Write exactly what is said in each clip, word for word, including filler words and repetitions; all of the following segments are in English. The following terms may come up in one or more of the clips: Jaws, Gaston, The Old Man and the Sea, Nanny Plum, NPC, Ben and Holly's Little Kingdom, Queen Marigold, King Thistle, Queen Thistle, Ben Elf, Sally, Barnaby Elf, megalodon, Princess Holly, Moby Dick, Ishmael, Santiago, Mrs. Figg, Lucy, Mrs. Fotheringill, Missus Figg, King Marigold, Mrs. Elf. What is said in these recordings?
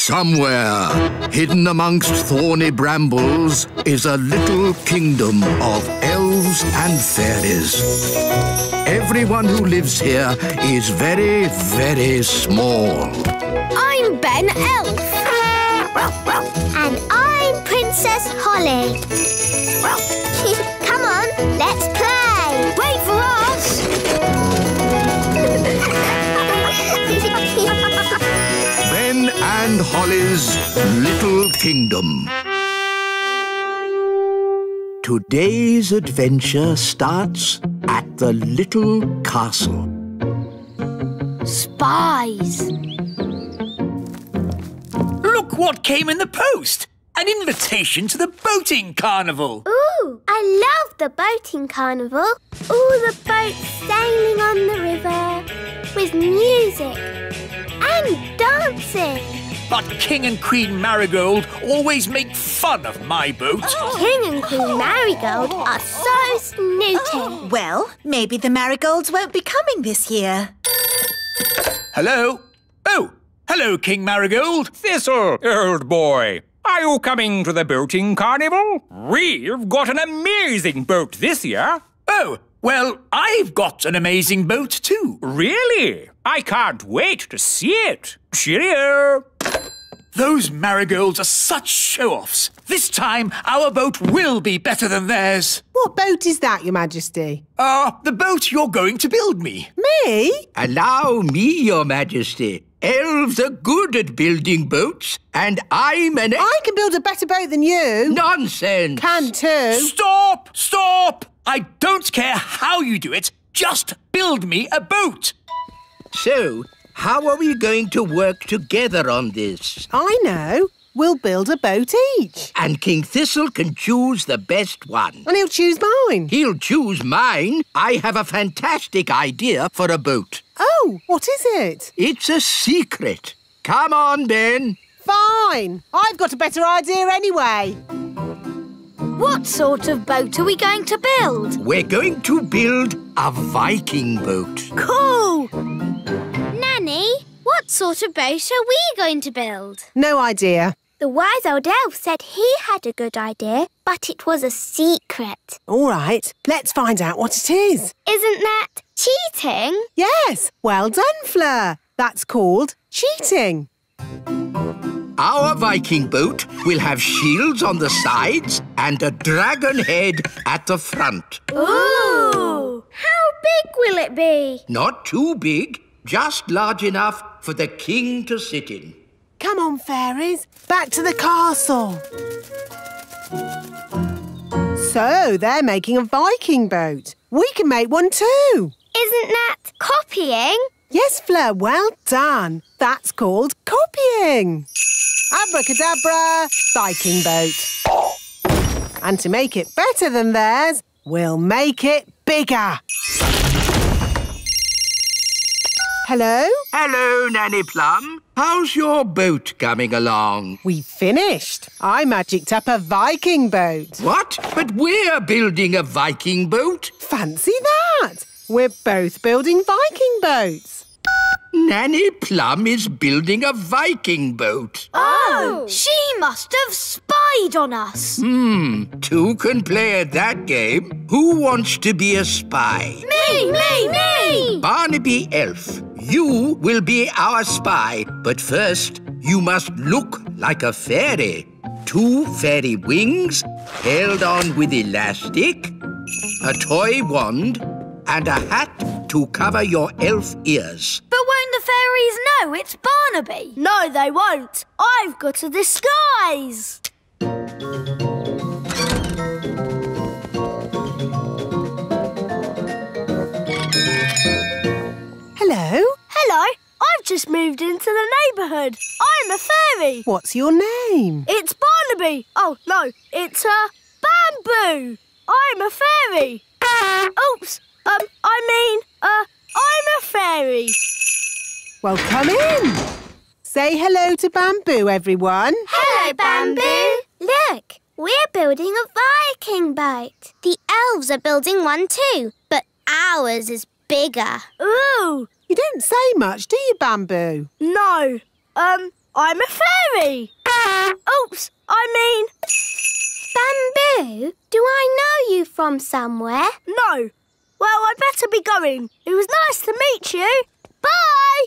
Somewhere, hidden amongst thorny brambles, is a little kingdom of elves and fairies. Everyone who lives here is very, very small. I'm Ben Elf. And I'm Princess Holly. Come on, let's play. Wait for us. Ben and Holly's Little Kingdom. Today's adventure starts at the little castle. Spies! Look what came in the post! An invitation to the boating carnival! Ooh, I love the boating carnival. All the boats sailing on the river with music and dancing. But King and Queen Marigold always make fun of my boat. King and Queen Marigold are so snooty. Well, maybe the Marigolds won't be coming this year. Hello? Oh, hello, King Marigold. Thistle, old boy. Are you coming to the boating carnival? We've got an amazing boat this year. Oh, well, I've got an amazing boat too. Really? I can't wait to see it. Cheerio. Those Marigolds are such show-offs. This time, our boat will be better than theirs. What boat is that, Your Majesty? Ah, uh, the boat you're going to build me. Me? Allow me, Your Majesty. Elves are good at building boats, and I'm an... I can build a better boat than you. Nonsense. Can too. Stop! Stop! I don't care how you do it. Just build me a boat. So, how are we going to work together on this? I know. We'll build a boat each. And King Thistle can choose the best one. And he'll choose mine. He'll choose mine. I have a fantastic idea for a boat. Oh, what is it? It's a secret. Come on, Ben. Fine. I've got a better idea anyway. What sort of boat are we going to build? We're going to build a Viking boat. Cool! Nanny, what sort of boat are we going to build? No idea. The wise old elf said he had a good idea, but it was a secret. All right, let's find out what it is. Isn't that cheating? Yes, well done, Fleur. That's called cheating. Our Viking boat will have shields on the sides and a dragon head at the front. Ooh! How big will it be? Not too big, just large enough for the king to sit in. Come on, fairies, back to the castle. So they're making a Viking boat. We can make one too. Isn't that copying? Yes, Fleur, well done. That's called copying. Abracadabra, Viking boat. And to make it better than theirs, we'll make it bigger. Hello? Hello, Nanny Plum. How's your boat coming along? We finished. I magicked up a Viking boat. What? But we're building a Viking boat? Fancy that. We're both building Viking boats. Nanny Plum is building a Viking boat. Oh! She must have spied on us. Hmm. Two can play at that game. Who wants to be a spy? Me! Me! Me! Barnaby Elf, you will be our spy. But first, you must look like a fairy. Two fairy wings held on with elastic, a toy wand, and a hat to cover your elf ears. But won't the fairies know it's Barnaby? No, they won't. I've got a disguise. Hello? Hello. I've just moved into the neighbourhood. I'm a fairy. What's your name? It's Barnaby. Oh, no, it's, uh, Bamboo. I'm a fairy. Oops. Um, I mean, uh, I'm a fairy. Well, come in. Say hello to Bamboo, everyone. Hello, Bamboo. Look, we're building a Viking boat. The elves are building one too, but ours is bigger. Ooh. You don't say much, do you, Bamboo? No. Um, I'm a fairy. Oops, I mean... Bamboo, do I know you from somewhere? No. Well, I'd better be going. It was nice to meet you. Bye!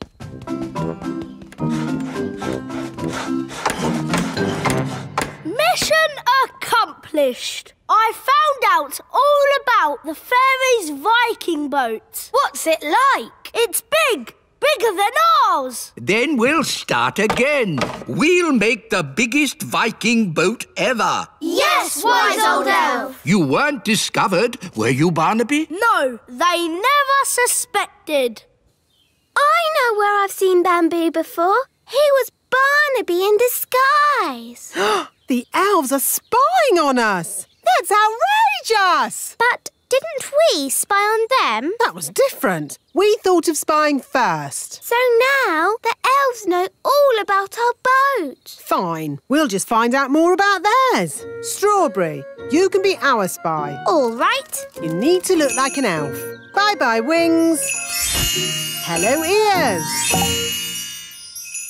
Mission accomplished. I found out all about the fairies' Viking boat. What's it like? It's big. Bigger than ours! Then we'll start again. We'll make the biggest Viking boat ever. Yes, wise old elf! You weren't discovered, were you, Barnaby? No, they never suspected. I know where I've seen Bamboo before. He was Barnaby in disguise. The elves are spying on us! That's outrageous! But... didn't we spy on them? That was different. We thought of spying first. So now the elves know all about our boat. Fine. We'll just find out more about theirs. Strawberry, you can be our spy. All right. You need to look like an elf. Bye-bye, wings. Hello, ears.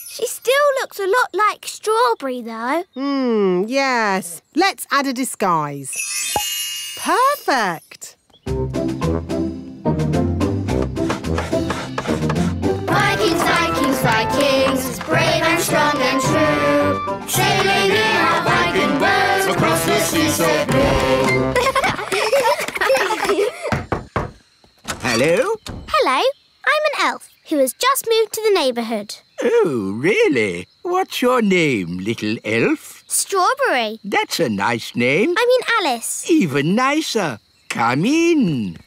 She still looks a lot like Strawberry, though. Hmm, yes. Let's add a disguise. Perfect! Vikings, Vikings, Vikings, brave and strong and true, sailing in our Viking boat across the sea so blue. Hello? Hello. I'm an elf who has just moved to the neighbourhood. Oh, really? What's your name, little elf? Strawberry. That's a nice name. I mean Alice. Even nicer. Come in.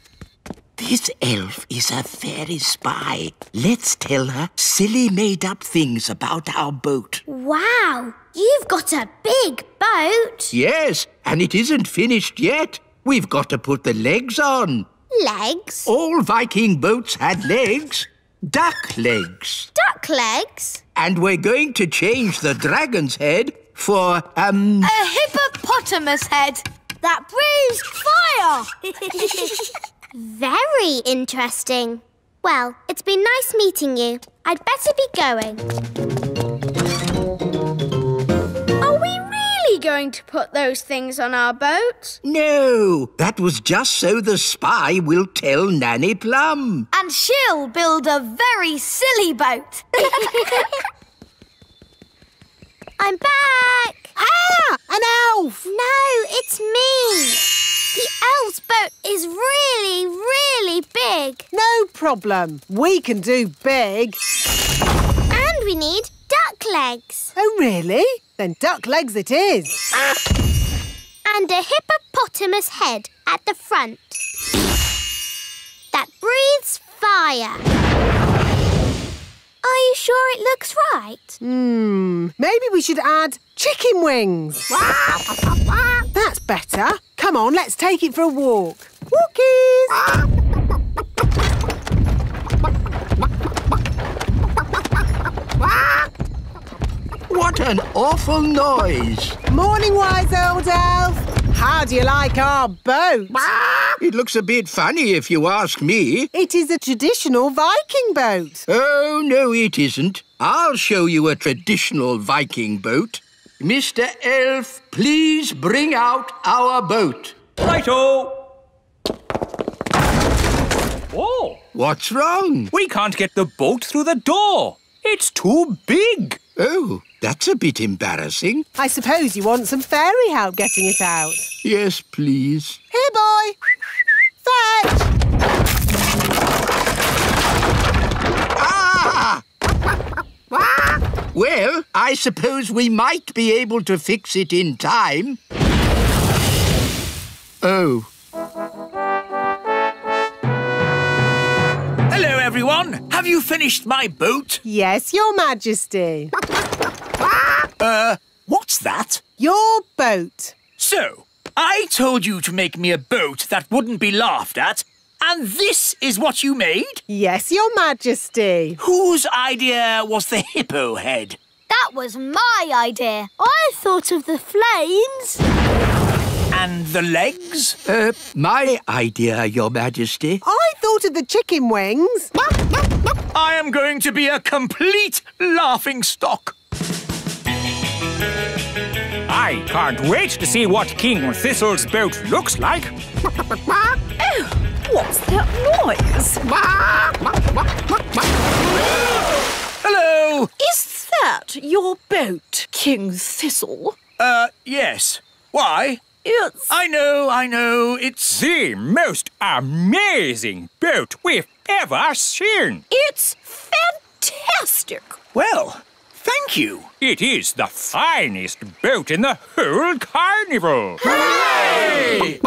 This elf is a fairy spy. Let's tell her silly made-up things about our boat. Wow, you've got a big boat. Yes, and it isn't finished yet. We've got to put the legs on. Legs? All Viking boats had legs. Duck legs. Duck legs? And we're going to change the dragon's head for, um... a hippopotamus head that breathes fire. Very interesting. Well, it's been nice meeting you. I'd better be going. Are we really going to put those things on our boat? No, that was just so the spy will tell Nanny Plum. And she'll build a very silly boat. I'm back! Ah! An elf! No, it's me! The elf's boat is really, really big. No problem. We can do big. And we need duck legs. Oh, really? Then duck legs it is. And a hippopotamus head at the front. That breathes fire. Are you sure it looks right? Hmm, maybe we should add chicken wings. That's better. Come on, let's take it for a walk. Walkies! What an awful noise. Morning, wise old elf. How do you like our boat? It looks a bit funny if you ask me. It is a traditional Viking boat. Oh, no, it isn't. I'll show you a traditional Viking boat. Mister Elf, please bring out our boat. Righto. Oh. What's wrong? We can't get the boat through the door. It's too big. Oh, that's a bit embarrassing. I suppose you want some fairy help getting it out. Yes, please. Here, boy. Fetch! Ah! Well, I suppose we might be able to fix it in time. Oh. Hello, everyone. Have you finished my boat? Yes, Your Majesty. Uh, what's that? Your boat. So, I told you to make me a boat that wouldn't be laughed at, and this is what you made? Yes, Your Majesty. Whose idea was the hippo head? That was my idea. I thought of the flames. And the legs? Uh, my idea, Your Majesty. I thought of the chicken wings. I am going to be a complete laughing stock. I can't wait to see what King Thistle's boat looks like. Oh, what's that noise? Hello! Is that your boat, King Thistle? Uh, yes. Why? It's... I know, I know, it's... the most amazing boat we've ever seen. It's fantastic. Well... thank you. It is the finest boat in the whole carnival. Hooray!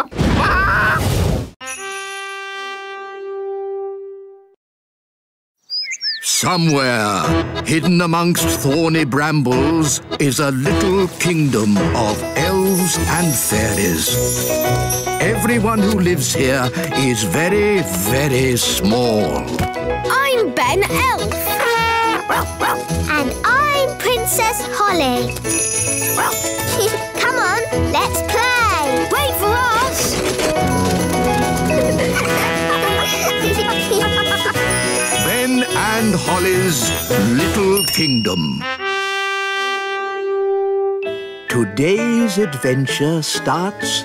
Somewhere, hidden amongst thorny brambles, is a little kingdom of elves and fairies. Everyone who lives here is very, very small. I'm Ben Elf. And I'm... Princess Holly. Come on, let's play. Wait for us. Ben and Holly's Little Kingdom. Today's adventure starts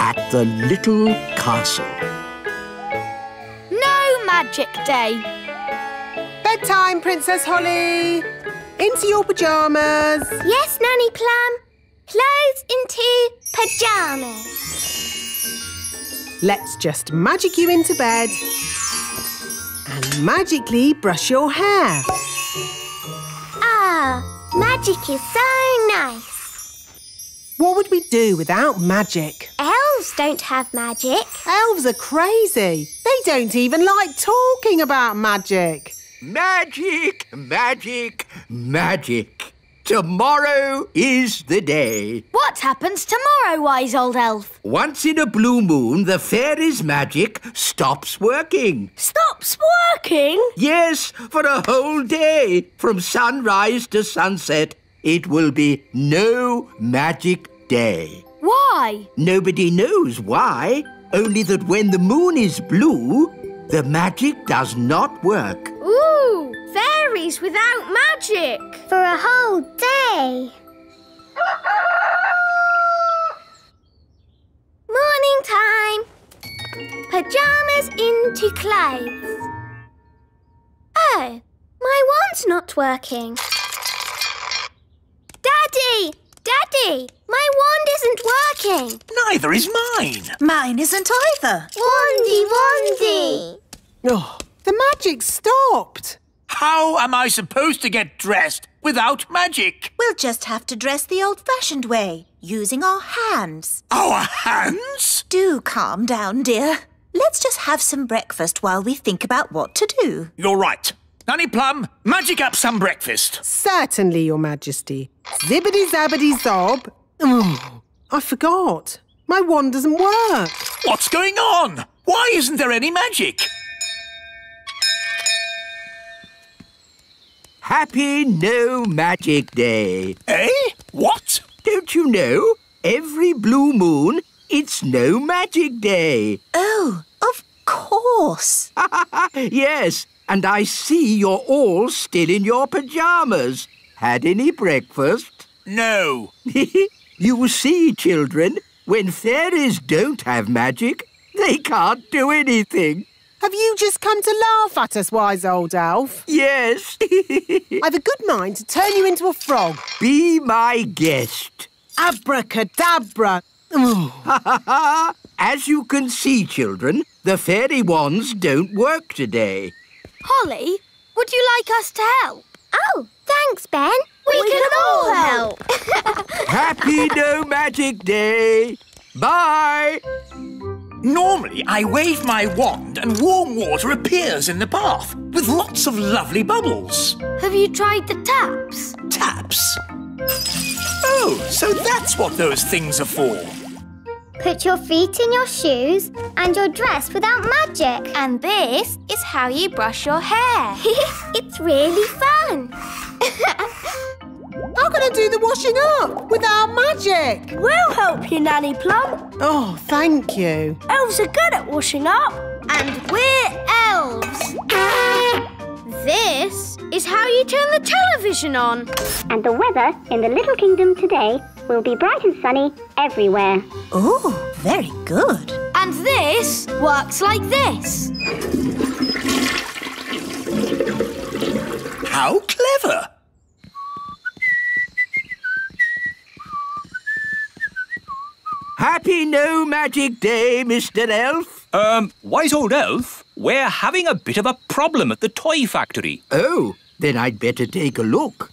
at the little castle. No magic day. Bedtime, Princess Holly. Into your pyjamas. Yes, Nanny Plum. Clothes into pyjamas. Let's just magic you into bed and magically brush your hair. Ah, magic is so nice. What would we do without magic? Elves don't have magic. Elves are crazy. They don't even like talking about magic. Magic, magic, magic. Tomorrow is the day. What happens tomorrow, wise old elf? Once in a blue moon, the fairies' magic stops working. Stops working? Yes, for a whole day. From sunrise to sunset, it will be no magic day. Why? Nobody knows why. Only that when the moon is blue, the magic does not work. Ooh, fairies without magic. For a whole day. Morning time. Pyjamas into clothes. Oh, my wand's not working. Daddy, Daddy, my wand isn't working. Neither is mine. Mine isn't either. Wandy, wandy. Oh, the magic stopped. How am I supposed to get dressed without magic? We'll just have to dress the old-fashioned way, using our hands. Our hands? Do calm down, dear. Let's just have some breakfast while we think about what to do. You're right. Nanny Plum, magic up some breakfast. Certainly, Your Majesty. Zibbity-zabbity-zob. Oh, I forgot. My wand doesn't work. What's going on? Why isn't there any magic? Happy No Magic Day. Eh? What? Don't you know? Every blue moon, it's No Magic Day. Oh, of course. Yes, and I see you're all still in your pyjamas. Had any breakfast? No. You see, children, when fairies don't have magic, they can't do anything. Have you just come to laugh at us, wise old elf? Yes. I've a good mind to turn you into a frog. Be my guest. Abracadabra. As you can see, children, the fairy wands don't work today. Holly, would you like us to help? Oh, thanks, Ben. We, we can, can all help. Happy No Magic Day. Bye. Normally, I wave my wand and warm water appears in the bath with lots of lovely bubbles. Have you tried the taps? Taps? Oh, so that's what those things are for. Put your feet in your shoes and you're dressed without magic. And this is how you brush your hair. It's really fun. How can I do the washing up without magic? We'll help you, Nanny Plum. Oh, thank you. Elves are good at washing up. And we're elves. This is how you turn the television on. And the weather in the Little Kingdom today will be bright and sunny everywhere. Oh, very good. And this works like this. How clever! Happy No Magic Day, Mister Elf. Um, Wise Old Elf, we're having a bit of a problem at the toy factory. Oh, then I'd better take a look.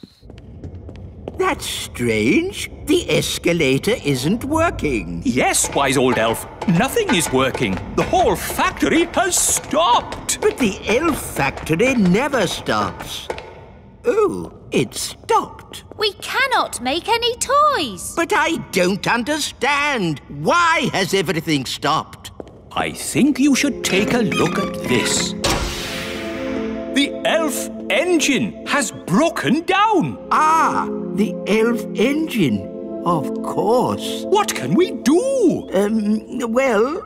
That's strange. The escalator isn't working. Yes, Wise Old Elf. Nothing is working. The whole factory has stopped. But the elf factory never stops. Oh, it stopped. We cannot make any toys. But I don't understand. Why has everything stopped? I think you should take a look at this. The elf engine has broken down. Ah, the elf engine, of course. What can we do? Um, well,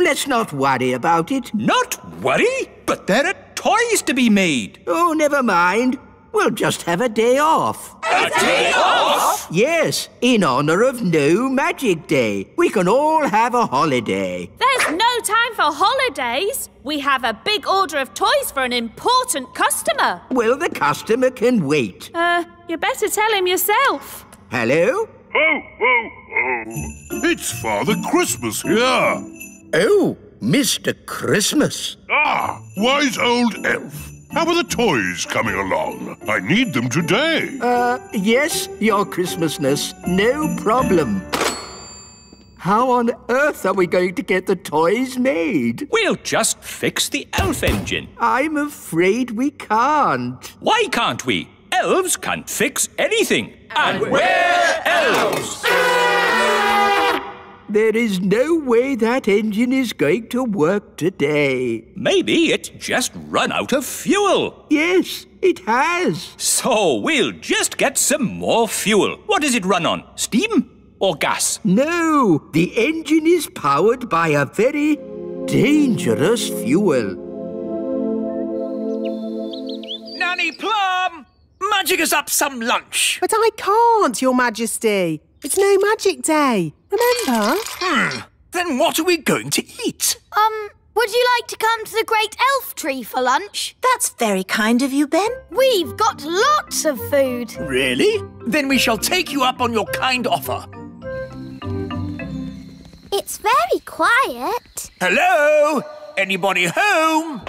let's not worry about it. Not worry? But there are toys to be made. Oh, never mind. We'll just have a day off. A day off? Yes, in honour of No Magic Day. We can all have a holiday. There's no time for holidays. We have a big order of toys for an important customer. Well, the customer can wait. Uh, you better tell him yourself. Hello? Ho, ho, ho. It's Father Christmas here. Oh, Mister Christmas. Ah, Wise Old Elf. How are the toys coming along? I need them today. Uh, yes, Your Christmasness. No problem. How on earth are we going to get the toys made? We'll just fix the elf engine. I'm afraid we can't. Why can't we? Elves can fix anything. And, and we're elves! There is no way that engine is going to work today. Maybe it's just run out of fuel. Yes, it has. So we'll just get some more fuel. What does it run on? Steam or gas? No, the engine is powered by a very dangerous fuel. Nanny Plum! Magic us up some lunch. But I can't, Your Majesty. It's No Magic Day. Remember? Hmm. Then what are we going to eat? Um, would you like to come to the Great Elf Tree for lunch? That's very kind of you, Ben. We've got lots of food. Really? Then we shall take you up on your kind offer. It's very quiet. Hello? Anybody home?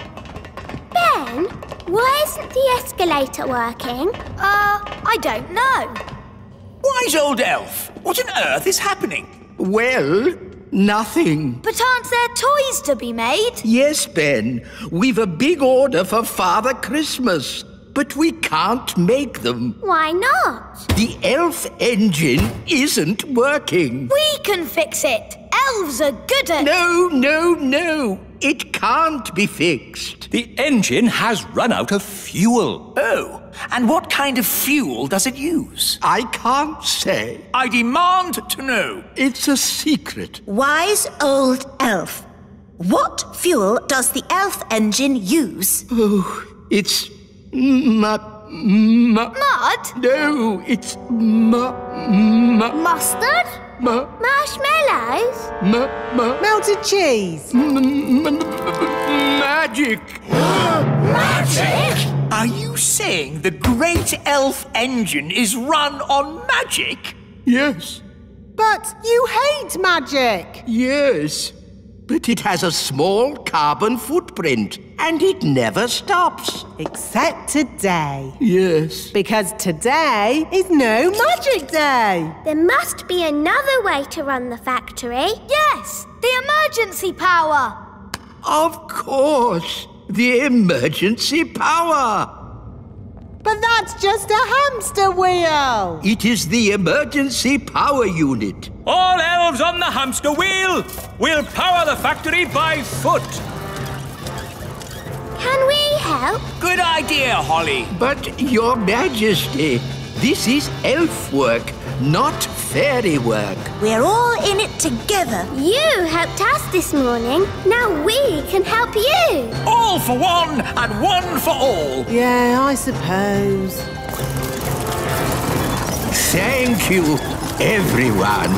Ben, why isn't the escalator working? Uh, I don't know. Wise Old Elf, what on earth is happening? Well, nothing. But aren't there toys to be made? Yes, Ben. We've a big order for Father Christmas, but we can't make them. Why not? The elf engine isn't working. We can fix it. Elves are good at... No, no, no. It can't be fixed. The engine has run out of fuel. Oh, and what kind of fuel does it use? I can't say. I demand to know. It's a secret. Wise Old Elf, what fuel does the elf engine use? Oh, it's mud. Mud? No, it's mud. Mustard? M Marshmallows? M M Melted cheese? M M M magic! Magic? Are you saying the Great Elf Engine is run on magic? Yes. But you hate magic! Yes, but it has a small carbon footprint and it never stops. Except today. Yes. Because today is No Magic Day. There must be another way to run the factory. Yes, the emergency power. Of course, the emergency power. But that's just a hamster wheel. It is the emergency power unit. All elves on the hamster wheel. We'll power the factory by foot. Can we help? Good idea, Holly. But, Your Majesty, This is elf work, not fairy work. We're all in it together. You helped us this morning. Now we can help you. All for one and one for all. Yeah, I suppose. Thank you, everyone.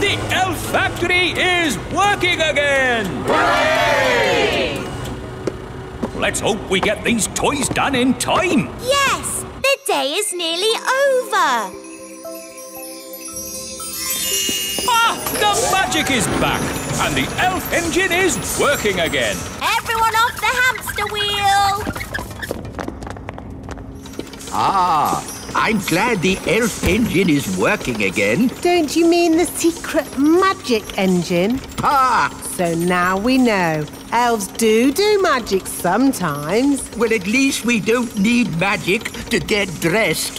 The elf factory is working again. Hooray! Let's hope we get these toys done in time. Yes, the day is nearly over. Ah, the magic is back and the elf engine is working again. Everyone off the hamster wheel. Ah, I'm glad the elf engine is working again. Don't you mean the secret magic engine? Ah! So now we know. Elves do do magic sometimes. Well, at least we don't need magic to get dressed.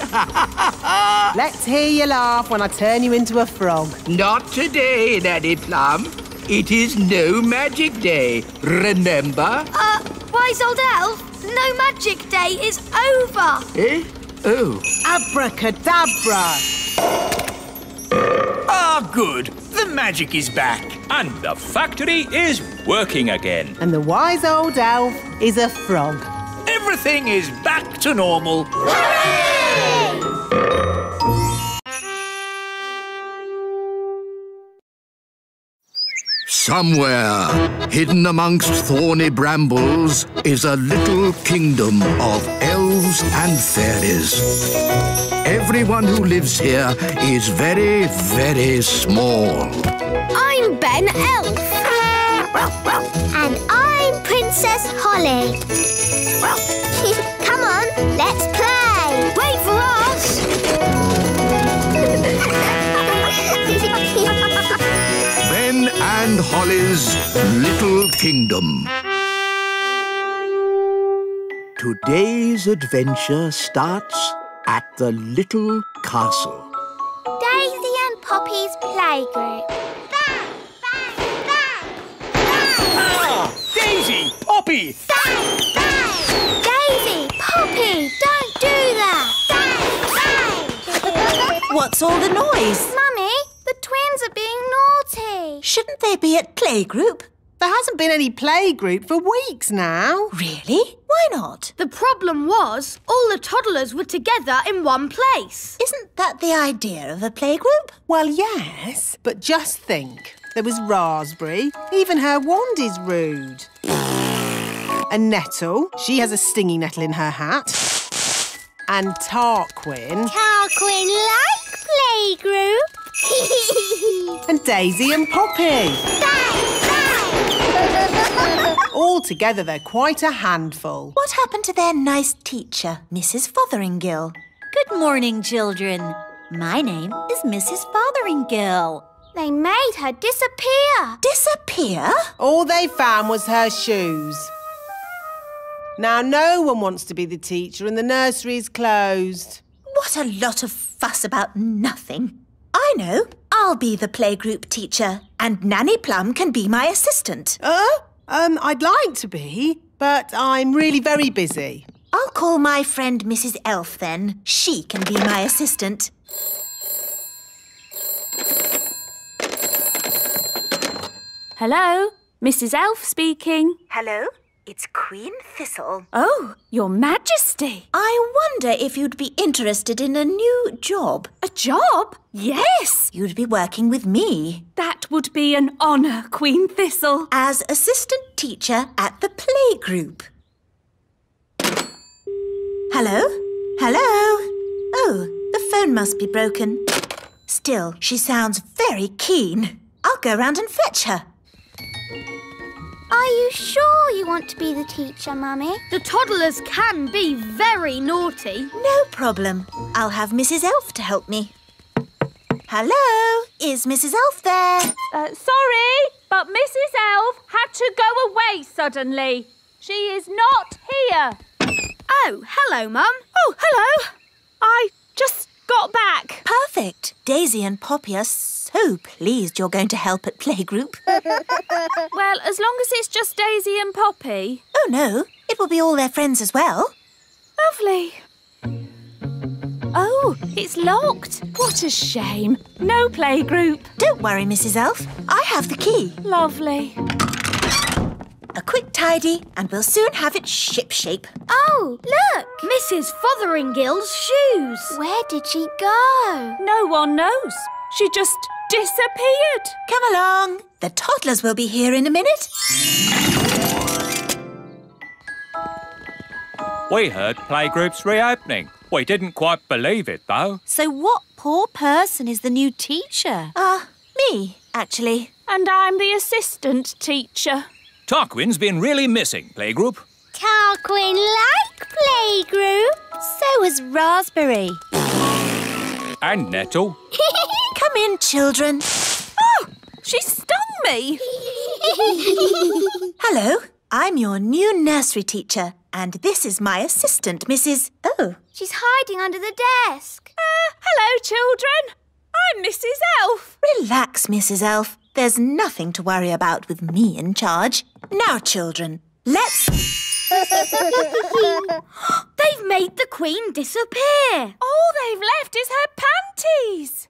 Let's hear you laugh when I turn you into a frog. Not today, Nanny Plum. It is no magic day, remember? Uh, wise old elf, no magic day is over. Eh? Oh. Abracadabra. Ah, good. The magic is back. And the factory is working again. And the wise old elf is a frog. Everything is back to normal. Hooray! Somewhere, hidden amongst thorny brambles, is a little kingdom of elves and fairies. Everyone who lives here is very, very small. I'm Ben Elf. And I'm Princess Holly. Come on, let's play. Wait for us. Ben and Holly's Little Kingdom. Today's adventure starts at the little castle. Daisy and Poppy's playgroup. Daisy! Poppy! Bang! Bang! Daisy! Poppy! Don't do that! Bang! Bang! What's all the noise? Mummy, the twins are being naughty. Shouldn't they be at playgroup? There hasn't been any playgroup for weeks now. Really? Why not? The problem was all the toddlers were together in one place. Isn't that the idea of a playgroup? Well, yes, but just think. There was Raspberry. Even her wand is rude. And Nettle. She has a stinging nettle in her hat. And Tarquin. Tarquin like playgroup. And Daisy and Poppy. Bang, bang. All together, they're quite a handful. What happened to their nice teacher, Missus Fotheringill? Good morning, children. My name is Missus Fotheringill. They made her disappear. Disappear? All they found was her shoes. Now, no one wants to be the teacher and the nursery's closed. What a lot of fuss about nothing. I know. I'll be the playgroup teacher and Nanny Plum can be my assistant. Uh, um, I'd like to be, but I'm really very busy. I'll call my friend Missus Elf then. She can be my assistant. Hello, Missus Elf speaking. Hello, it's Queen Thistle. Oh, Your Majesty. I wonder if you'd be interested in a new job. A job? Yes. You'd be working with me. That would be an honour, Queen Thistle. As assistant teacher at the playgroup. Hello? Hello? Oh, the phone must be broken. Still, she sounds very keen. I'll go round and fetch her. Are you sure you want to be the teacher, Mummy? The toddlers can be very naughty. No problem. I'll have Missus Elf to help me. Hello? Is Missus Elf there? Uh, sorry, but Missus Elf had to go away suddenly. She is not here. Oh, hello, Mum. Oh, hello. I just got back. Perfect. Daisy and Poppy are so... So pleased you're going to help at playgroup. Well, as long as it's just Daisy and Poppy. Oh, no. It will be all their friends as well. Oh, It's locked. What a shame. No playgroup. Don't worry, Missus Elf. I have the key. Lovely. A quick tidy and we'll soon have it shipshape. Oh, look! Missus Fotheringill's shoes. Where did she go? No one knows. She just disappeared. Come along. The toddlers will be here in a minute. We heard playgroups reopening. We didn't quite believe it, though. So what poor person is the new teacher? Ah, uh, me, actually. And I'm the assistant teacher. Tarquin's been really missing, playgroup. Tarquin like playgroup. So was Raspberry. And Nettle. Come in, children. Oh, she stung me. Hello, I'm your new nursery teacher, and this is my assistant, Missus Oh. She's hiding under the desk. Uh, hello, children. I'm Missus Elf. Relax, Missus Elf. There's nothing to worry about with me in charge. Now, children, let's... They've made the Queen disappear. All they've left is her panties.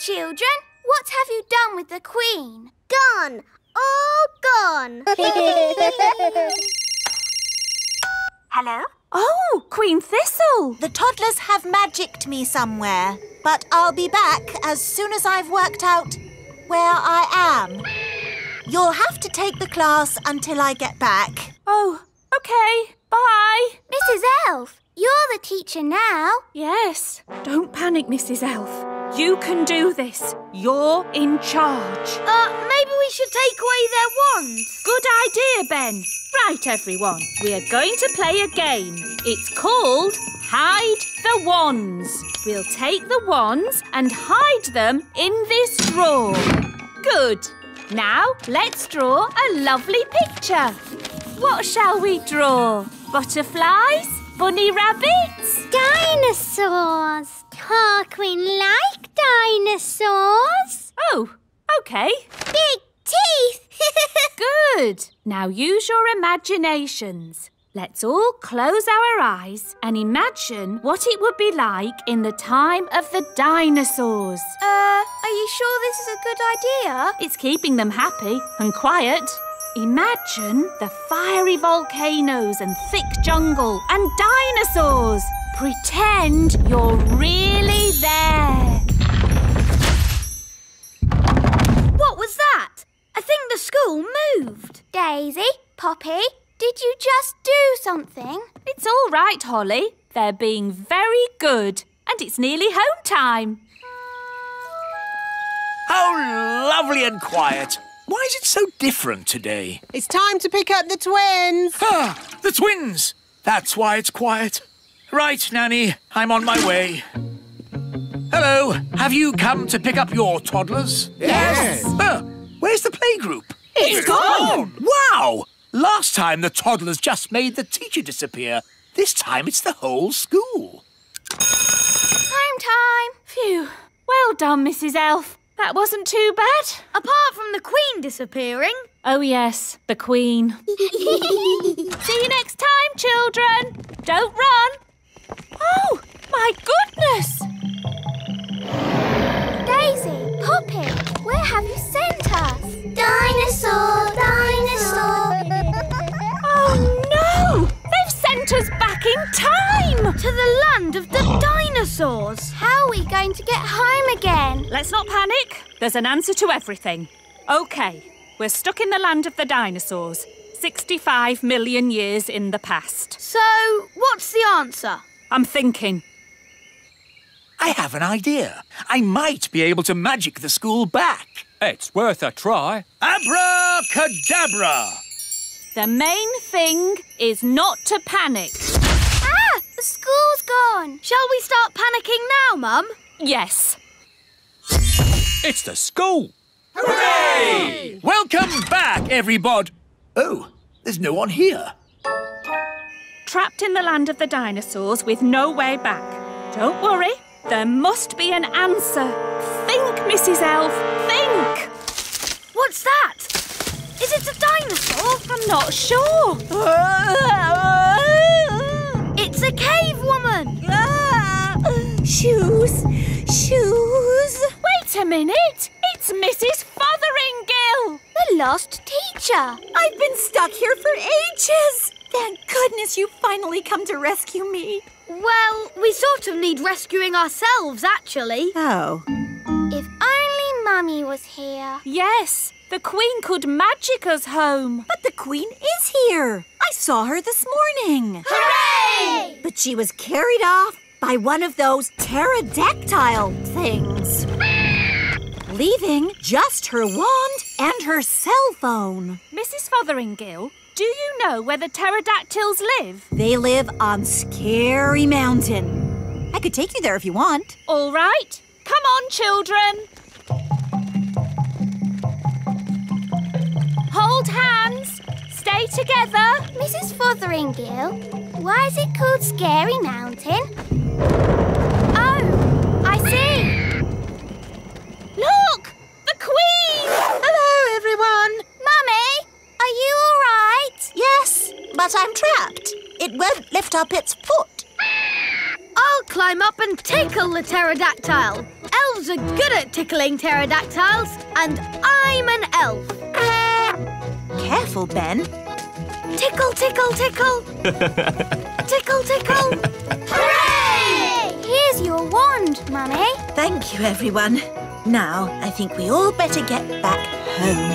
Children, what have you done with the Queen? Gone. All gone. Hello? Oh, Queen Thistle! The toddlers have magicked me somewhere, but I'll be back as soon as I've worked out... where I am. You'll have to take the class until I get back. Oh, OK. Bye. Missus Elf, you're the teacher now. Yes. Don't panic, Missus Elf. You can do this. You're in charge. Uh, maybe we should take away their wands. Good idea, Ben. Right, everyone. We are going to play a game. It's called Hide the Wands. We'll take the wands and hide them in this drawer. Good. Now let's draw a lovely picture. What shall we draw? Butterflies? Bunny rabbits? Dinosaurs. Tarquin like dinosaurs. Oh, OK. Big teeth. Good. Now use your imaginations. Let's all close our eyes and imagine what it would be like in the time of the dinosaurs. Uh, are you sure this is a good idea? It's keeping them happy and quiet. Imagine the fiery volcanoes and thick jungle and dinosaurs. Pretend you're really there. What was that? I think the school moved. Daisy, Poppy... did you just do something? It's all right, Holly. They're being very good. And it's nearly home time. How lovely and quiet. Why is it so different today? It's time to pick up the twins. Ah, the twins! That's why it's quiet. Right, Nanny, I'm on my way. Hello, have you come to pick up your toddlers? Yes. yes. Uh, where's the playgroup? It's, it's gone. gone! Wow! Last time, the toddlers just made the teacher disappear. This time, it's the whole school. Time, time. Phew. Well done, Missus Elf. That wasn't too bad. Apart from the Queen disappearing. Oh, yes, the Queen. See you next time, children. Don't run. Oh, my goodness. Daisy, Poppy, where have you sent us? Dinosaur, dinosaur. Oh, no! They've sent us back in time! To the land of the dinosaurs! How are we going to get home again? Let's not panic. There's an answer to everything. OK, we're stuck in the land of the dinosaurs. sixty-five million years in the past. So, what's the answer? I'm thinking. I have an idea. I might be able to magic the school back. It's worth a try. Abracadabra! The main thing is not to panic. Ah! The school's gone. Shall we start panicking now, Mum? Yes. It's the school. Hooray! Welcome back, everybody. Oh, there's no one here. Trapped in the land of the dinosaurs with no way back. Don't worry. There must be an answer. Think, Missus Elf. Think! What's that? Is it a dinosaur? I'm not sure. It's a cave woman. Shoo, shoes, shoes. Wait a minute, it's Missus Fotheringill. The lost teacher. I've been stuck here for ages. Thank goodness you've finally come to rescue me. Well, we sort of need rescuing ourselves, actually. Oh. If only Mummy was here. Yes, the Queen could magic us home. But the Queen is here. I saw her this morning. Hooray! But she was carried off by one of those pterodactyl things. Leaving just her wand and her cell phone. Missus Fotheringill, do you know where the pterodactyls live? They live on Scary Mountain. I could take you there if you want. All right. Come on, children. Hold hands. Stay together. Missus Fotheringill, why is it called Scary Mountain? Oh, I see. Look! The Queen! Hello, everyone. Mummy! Are you all right? Yes, but I'm trapped. It won't lift up its foot. I'll climb up and tickle the pterodactyl. Elves are good at tickling pterodactyls, and I'm an elf. Careful, Ben. Tickle, tickle, tickle. Tickle, tickle. Hooray! Here's your wand, Mummy. Thank you, everyone. Now, I think we all better get back home.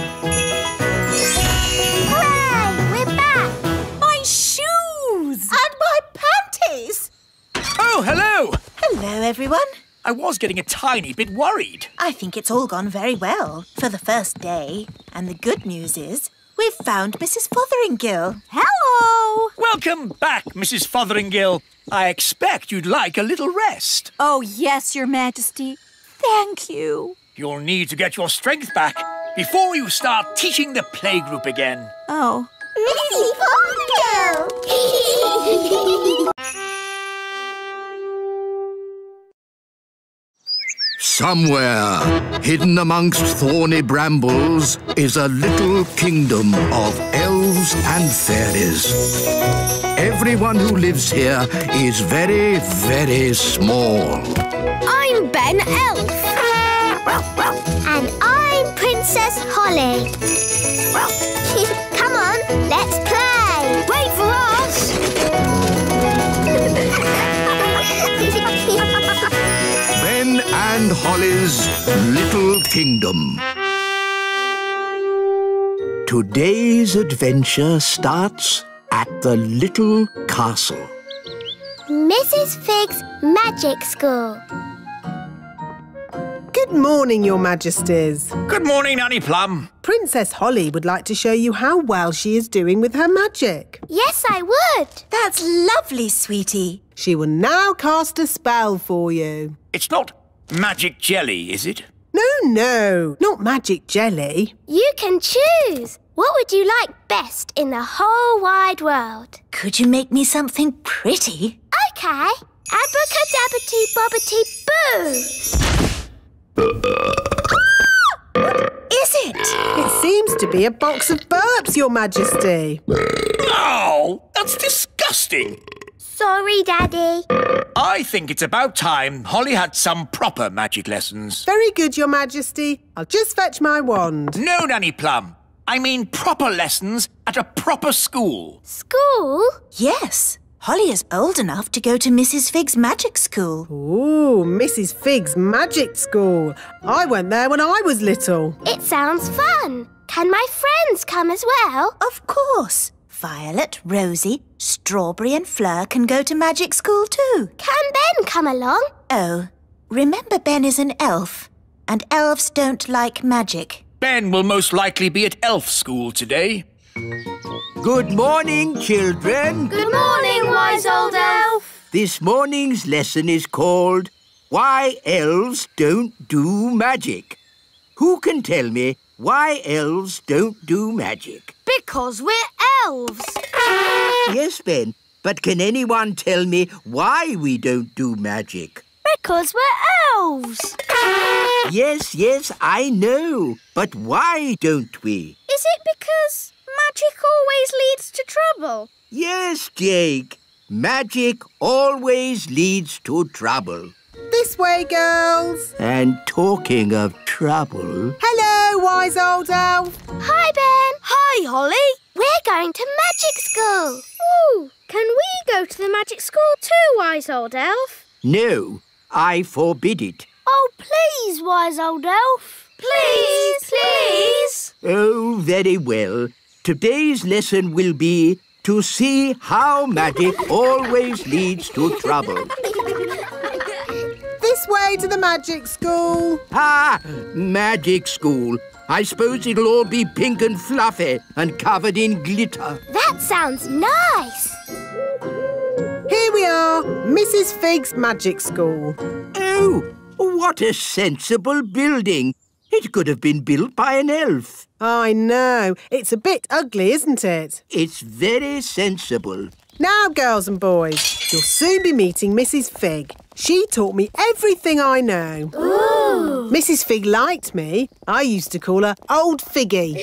Oh, hello! Hello, everyone. I was getting a tiny bit worried. I think it's all gone very well for the first day. And the good news is we've found Missus Fotheringill. Hello! Welcome back, Missus Fotheringill. I expect you'd like a little rest. Oh, yes, Your Majesty. Thank you. You'll need to get your strength back before you start teaching the playgroup again. Oh. Missus Fotheringill! Somewhere, hidden amongst thorny brambles, is a little kingdom of elves and fairies. Everyone who lives here is very, very small. I'm Ben Elf. And I'm Princess Holly. Come on, let's play. Wait for us. Ben and Holly's Little Kingdom. Today's adventure starts at the little castle. Missus Figg's Magic School. Good morning, Your Majesties. Good morning, Nanny Plum. Princess Holly would like to show you how well she is doing with her magic. Yes, I would. That's lovely, sweetie. She will now cast a spell for you. It's not magic jelly, is it? No, no, not magic jelly. You can choose. What would you like best in the whole wide world? Could you make me something pretty? OK. Abracadabity-bobbity-boo. Is it? It seems to be a box of burps, Your Majesty. No, that's disgusting. Sorry, Daddy. I think it's about time Holly had some proper magic lessons. Very good, Your Majesty. I'll just fetch my wand. No, Nanny Plum. I mean proper lessons at a proper school. School? Yes. Holly is old enough to go to Missus Figg's Magic School. Ooh, Missus Figg's Magic School. I went there when I was little. It sounds fun. Can my friends come as well? Of course. Violet, Rosie, Strawberry and Fleur can go to Magic School too. Can Ben come along? Oh, remember Ben is an elf, and elves don't like magic. Ben will most likely be at elf school today. Good morning, children. Good morning, wise old elf. This morning's lesson is called Why Elves Don't Do Magic. Who can tell me why elves don't do magic? Because we're elves. Yes, Ben, but can anyone tell me why we don't do magic? Because we're elves. Yes, yes, I know. But why don't we? Is it because magic always leads to trouble? Yes, Jake. Magic always leads to trouble. This way, girls. And talking of trouble... Hello, wise old elf. Hi, Ben. Hi, Holly. We're going to magic school. Ooh, can we go to the magic school too, wise old elf? No, I forbid it. Oh, please, wise old elf. Please, please. Oh, very well. Today's lesson will be to see how magic always leads to trouble. This way to the magic school. Ah, magic school. I suppose it'll all be pink and fluffy and covered in glitter. That sounds nice. Here we are, Missus Figg's magic school. Oh, what a sensible building. It could have been built by an elf. I know. It's a bit ugly, isn't it? It's very sensible. Now, girls and boys, you'll soon be meeting Missus Figg. She taught me everything I know. Ooh. Missus Figg liked me. I used to call her Old Figgy.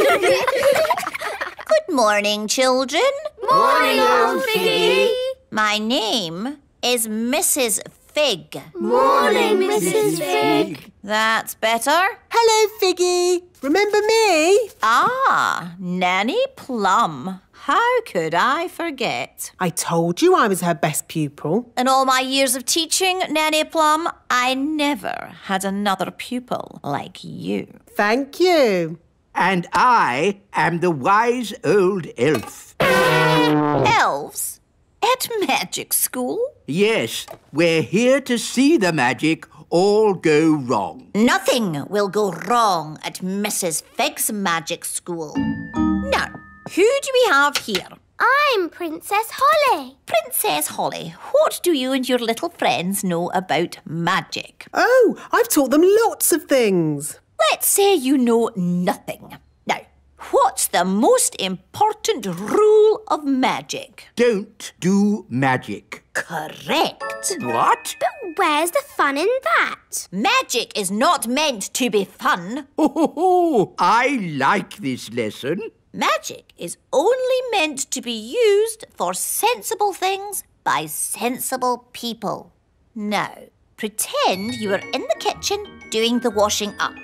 Good morning, children. Morning, Old Figgy. My name is Missus Figg. Morning, Missus Figg. That's better. Hello, Figgy. Remember me? Ah, Nanny Plum. How could I forget? I told you I was her best pupil. In all my years of teaching, Nanny Plum, I never had another pupil like you. Thank you. And I am the wise old elf. Elves? At magic school? Yes, we're here to see the magic all go wrong. Nothing will go wrong at Missus Figg's magic school. Now, who do we have here? I'm Princess Holly. Princess Holly, what do you and your little friends know about magic? Oh, I've taught them lots of things. Let's say you know nothing. What's the most important rule of magic? Don't do magic. Correct. What? But where's the fun in that? Magic is not meant to be fun. Ho, ho, ho. I like this lesson. Magic is only meant to be used for sensible things by sensible people. Now, pretend you are in the kitchen doing the washing up.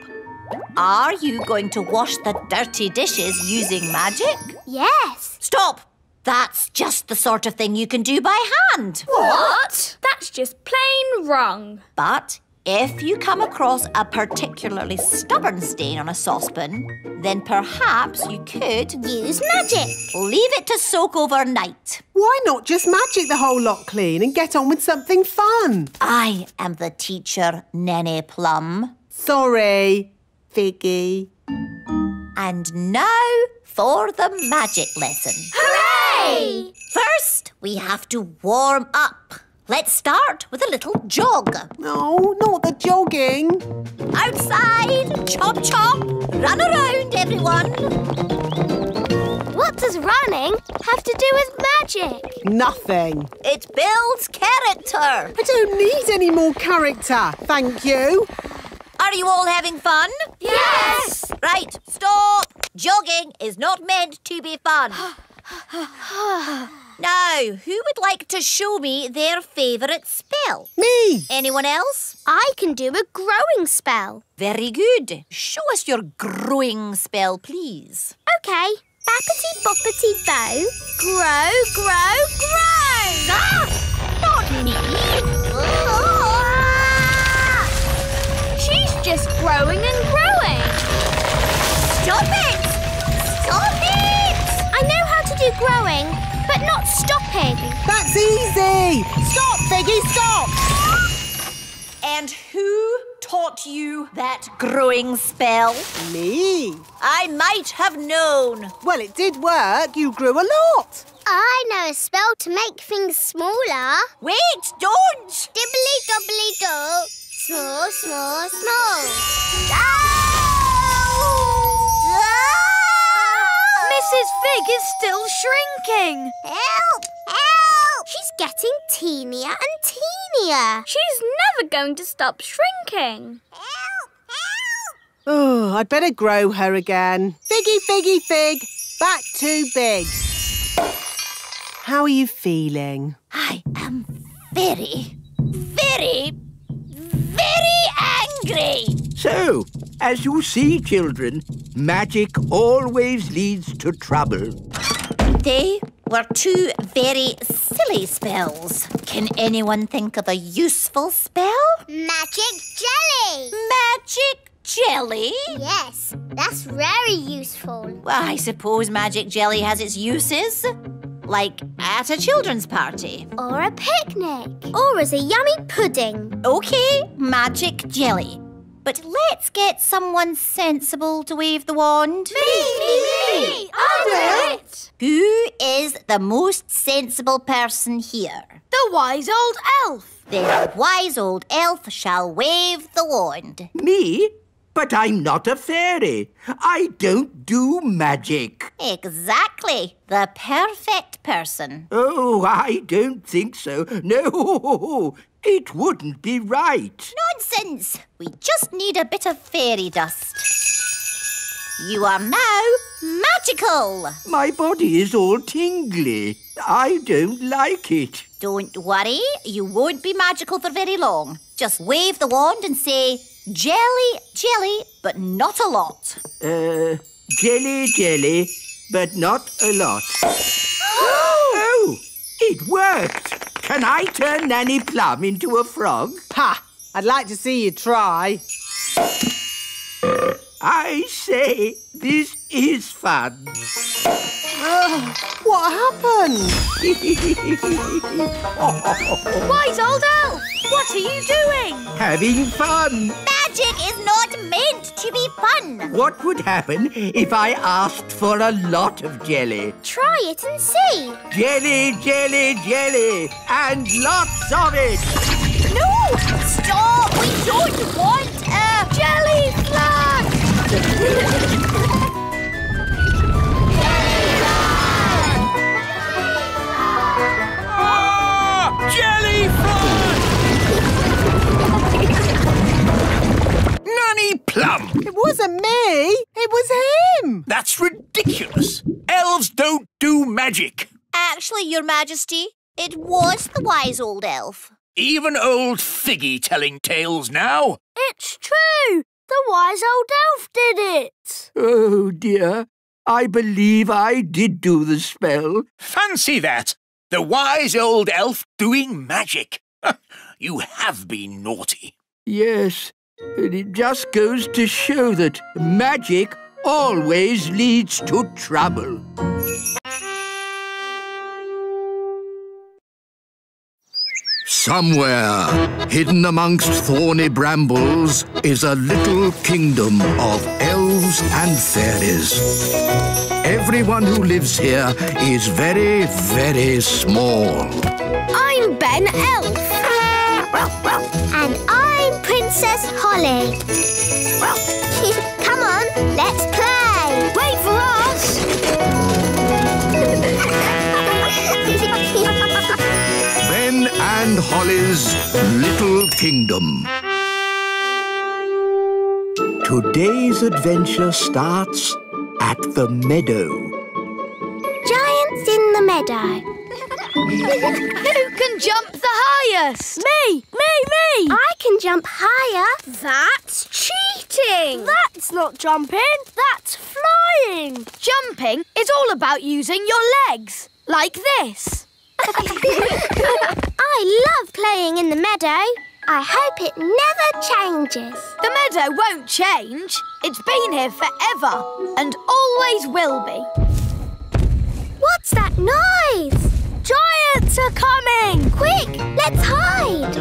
Are you going to wash the dirty dishes using magic? Yes. Stop! That's just the sort of thing you can do by hand. What? That's just plain wrong. But if you come across a particularly stubborn stain on a saucepan, then perhaps you could... use magic. Leave it to soak overnight. Why not just magic the whole lot clean and get on with something fun? I am the teacher, Nanny Plum. Sorry. Figgy. And now for the magic lesson. Hooray! First, we have to warm up. Let's start with a little jog. No, not the jogging. Outside, chop chop, run around, everyone. What does running have to do with magic? Nothing. It builds character. I don't need any more character, thank you. Are you all having fun? Yes! Right, stop! Jogging is not meant to be fun. Now, who would like to show me their favourite spell? Me! Anyone else? I can do a growing spell. Very good. Show us your growing spell, please. OK. Bappity-boppity-bow. Grow, grow, grow! Ah! Not me! Oh. Just growing and growing. Stop it! Stop it! I know how to do growing, but not stopping. That's easy! Stop, Figgy, stop! And who taught you that growing spell? Me. I might have known. Well, it did work. You grew a lot. I know a spell to make things smaller. Wait, don't! Dibbly-dobbly-do. Small, small, small. Ow! Ah! Missus Figg is still shrinking. Help! Help! She's getting teenier and teenier. She's never going to stop shrinking. Help! Help! Oh, I'd better grow her again. Figgy, Figgy, Fig, back to big. How are you feeling? I am very, very So, as you see, children, magic always leads to trouble. They were two very silly spells. Can anyone think of a useful spell? Magic jelly! Magic jelly? Yes, that's very useful. Well, I suppose magic jelly has its uses. Like at a children's party. Or a picnic. Or as a yummy pudding. OK, magic jelly. But let's get someone sensible to wave the wand. Me, me, me! I'll do it! Who is the most sensible person here? The wise old elf. The wise old elf shall wave the wand. Me? But I'm not a fairy. I don't do magic. Exactly. The perfect person. Oh, I don't think so. No, it wouldn't be right. Nonsense. We just need a bit of fairy dust. You are now magical. My body is all tingly. I don't like it. Don't worry. You won't be magical for very long. Just wave the wand and say... Jelly, jelly, but not a lot. Uh, jelly, jelly, but not a lot. Oh! It worked! Can I turn Nanny Plum into a frog? Ha! I'd like to see you try. I say, this is fun. Uh, what happened? Wise old elf, what are you doing? Having fun. Magic is not meant to be fun. What would happen if I asked for a lot of jelly? Try it and see. Jelly, jelly, jelly, and lots of it. No, stop. We don't want a jelly flag. Jelly frog! Nanny Plum! It wasn't me, it was him! That's ridiculous! Elves don't do magic! Actually, Your Majesty, it was the wise old elf. Even old Figgy telling tales now? It's true! The wise old elf did it! Oh dear, I believe I did do the spell. Fancy that! The wise old elf doing magic. You have been naughty. Yes, and it just goes to show that magic always leads to trouble. Somewhere, hidden amongst thorny brambles, is a little kingdom of elves and fairies. Everyone who lives here is very, very small. I'm Ben Elf. And I'm Princess Holly. Come on, let's play. Wait for us. Ben and Holly's Little Kingdom. Today's adventure starts... at the meadow. Giants in the meadow. Who can jump the highest? Me! Me! Me! I can jump higher. That's cheating! That's not jumping. That's flying. Jumping is all about using your legs, like this. I love playing in the meadow. I hope it never changes. The meadow won't change. It's been here forever and always will be. What's that noise? Giants are coming! Quick, let's hide.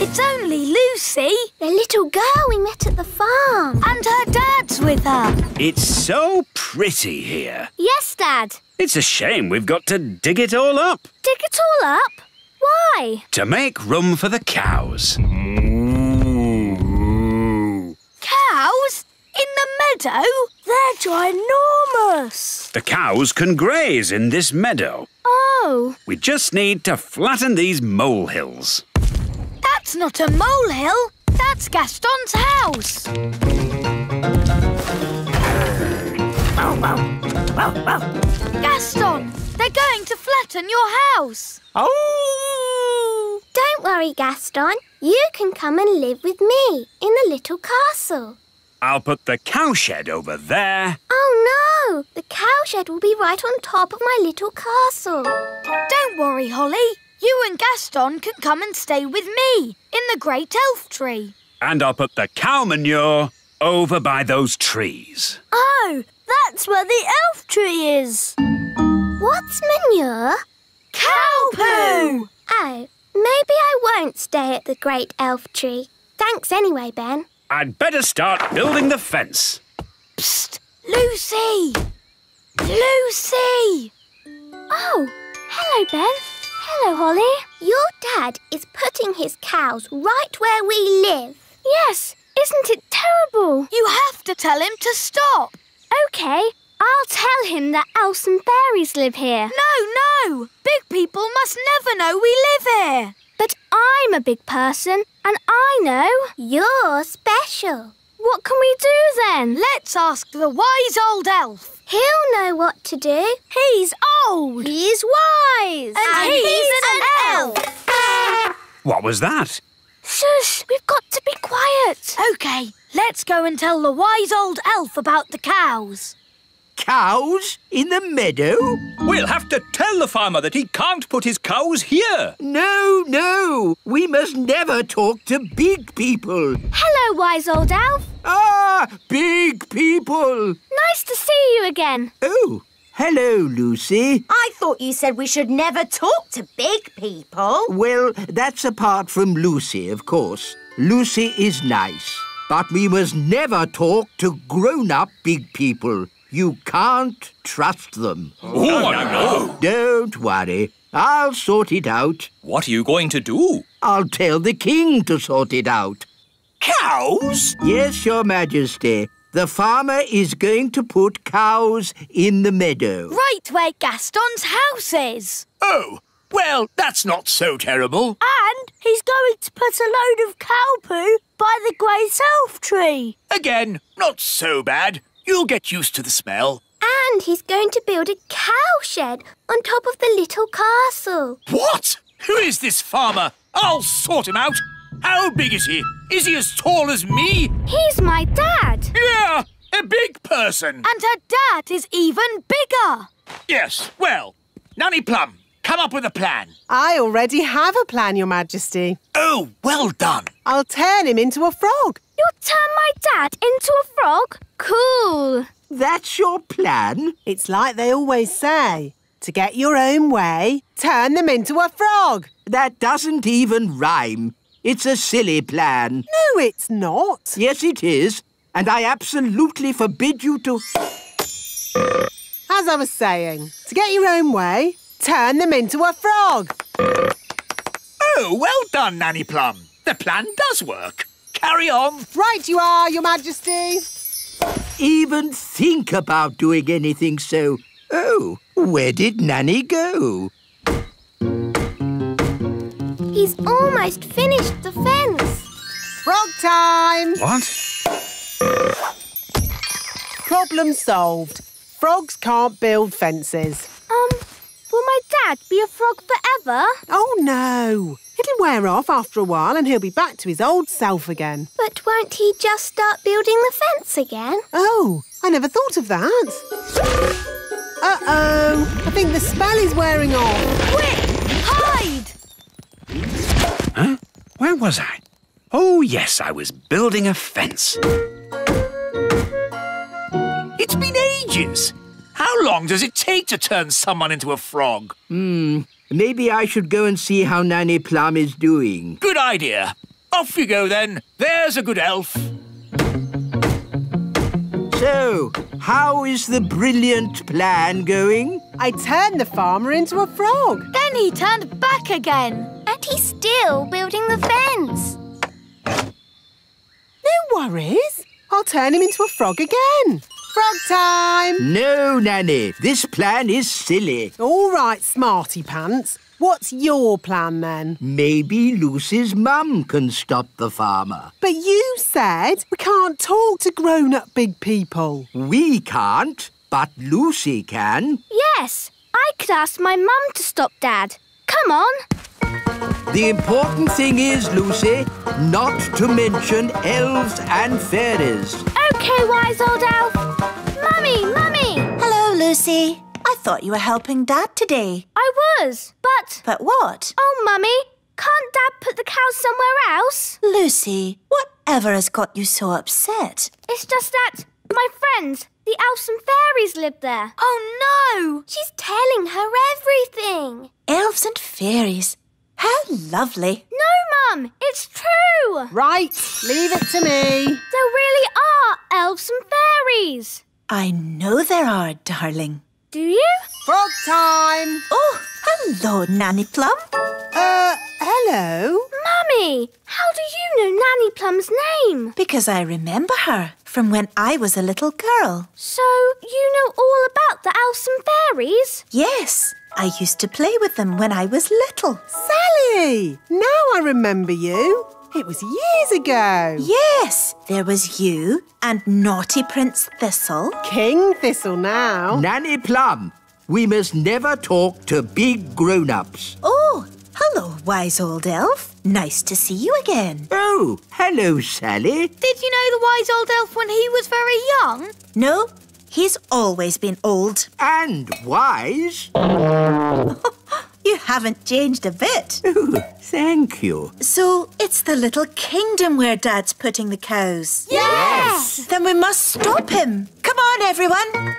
It's only Lucy. The little girl we met at the farm. And her dad's with her. It's so pretty here. Yes, Dad. It's a shame we've got to dig it all up. Dig it all up? Why? To make room for the cows. Cows? In the meadow? They're ginormous. The cows can graze in this meadow. Oh. We just need to flatten these molehills. That's not a molehill. That's Gaston's house. Gaston, they're going to flatten your house. Oh! Don't worry, Gaston. You can come and live with me in the little castle. I'll put the cowshed over there. Oh, no! The cowshed will be right on top of my little castle. Don't worry, Holly. You and Gaston can come and stay with me in the great elf tree. And I'll put the cow manure over by those trees. Oh, that's where the elf tree is. What's manure? Cow poo! Oh, maybe I won't stay at the great elf tree. Thanks anyway, Ben. I'd better start building the fence. Psst! Lucy! Lucy! Oh, hello, Ben. Hello, Holly. Your dad is putting his cows right where we live. Yes, isn't it terrible? You have to tell him to stop. OK, I'll tell him that elves and fairies live here. No, no! Big people must never know we live here. But I'm a big person and I know you're special. What can we do then? Let's ask the wise old elf. He'll know what to do. He's old. He's wise. And, and he's, he's an, an elf. elf. What was that? Shush, we've got to be quiet. OK, let's go and tell the wise old elf about the cows. Cows? In the meadow? We'll have to tell the farmer that he can't put his cows here. No, no. We must never talk to big people. Hello, wise old elf. Ah, big people. Nice to see you again. Oh, hello, Lucy. I thought you said we should never talk to big people. Well, that's apart from Lucy, of course. Lucy is nice, but we must never talk to grown-up big people. You can't trust them. Oh, no, no, no. Don't worry. I'll sort it out. What are you going to do? I'll tell the king to sort it out. Cows? Yes, Your Majesty. The farmer is going to put cows in the meadow. Right where Gaston's house is. Oh, well, that's not so terrible. And he's going to put a load of cow poo by the great elf tree. Again, not so bad. You'll get used to the smell. And he's going to build a cow shed on top of the little castle. What? Who is this farmer? I'll sort him out. How big is he? Is he as tall as me? He's my dad. Yeah, a big person. And her dad is even bigger. Yes, well, Nanny Plum, come up with a plan. I already have a plan, Your Majesty. Oh, well done. I'll turn him into a frog. You'll turn my dad into a frog? Cool. That's your plan? It's like they always say. To get your own way, turn them into a frog. That doesn't even rhyme. It's a silly plan. No, it's not. Yes, it is. And I absolutely forbid you to... As I was saying, to get your own way, turn them into a frog. Oh, well done, Nanny Plum. The plan does work. Carry on. Right you are, Your Majesty. Even think about doing anything so... Oh, where did Nanny go? He's almost finished the fence. Frog time. What? Problem solved. Frogs can't build fences. Um, will my dad be a frog forever? Oh, no. It'll wear off after a while and he'll be back to his old self again. But won't he just start building the fence again? Oh, I never thought of that. Uh-oh, I think the spell is wearing off. Quick, hide! Huh? Where was I? Oh, yes, I was building a fence. It's been ages. How long does it take to turn someone into a frog? Hmm... Maybe I should go and see how Nanny Plum is doing. Good idea. Off you go, then. There's a good elf. So, how is the brilliant plan going? I turned the farmer into a frog. Then he turned back again. And he's still building the fence. No worries. I'll turn him into a frog again. Frog time! No, Nanny. This plan is silly. All right, smarty pants. What's your plan, then? Maybe Lucy's mum can stop the farmer. But you said we can't talk to grown-up big people. We can't, but Lucy can. Yes, I could ask my mum to stop Dad. Come on. The important thing is, Lucy, not to mention elves and fairies. OK, wise old elf. Mummy, Mummy! Hello, Lucy. I thought you were helping Dad today. I was, but... But what? Oh, Mummy, can't Dad put the cows somewhere else? Lucy, whatever has got you so upset? It's just that my friends, the elves and fairies, live there. Oh, no! She's telling her everything. Elves and fairies. How lovely. No, Mum, it's true. Right, leave it to me. There really are elves and fairies. I know there are, darling. Do you? Frog time. Oh, hello, Nanny Plum. Uh, hello. Mummy, how do you know Nanny Plum's name? Because I remember her from when I was a little girl. So you know all about the elves and fairies? Yes. I used to play with them when I was little. Sally! Now I remember you. It was years ago. Yes, there was you and naughty Prince Thistle. King Thistle now. Nanny Plum, we must never talk to big grown-ups. Oh, hello, wise old elf. Nice to see you again. Oh, hello, Sally. Did you know the wise old elf when he was very young? No. He's always been old. And wise. You haven't changed a bit. Ooh, thank you. So it's the little kingdom where Dad's putting the cows. Yes! Yes! Then we must stop him. Come on, everyone.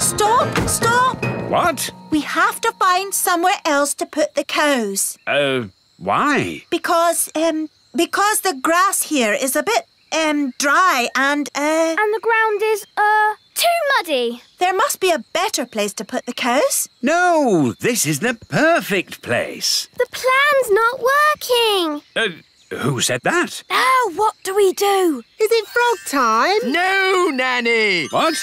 Stop, stop. What? We have to find somewhere else to put the cows. Uh, why? Because, um, because the grass here is a bit... Um, dry and, uh... And the ground is, uh, too muddy. There must be a better place to put the cows. No, this is the perfect place. The plan's not working. Uh, who said that? Now, what do we do? Is it frog time? No, Nanny. What?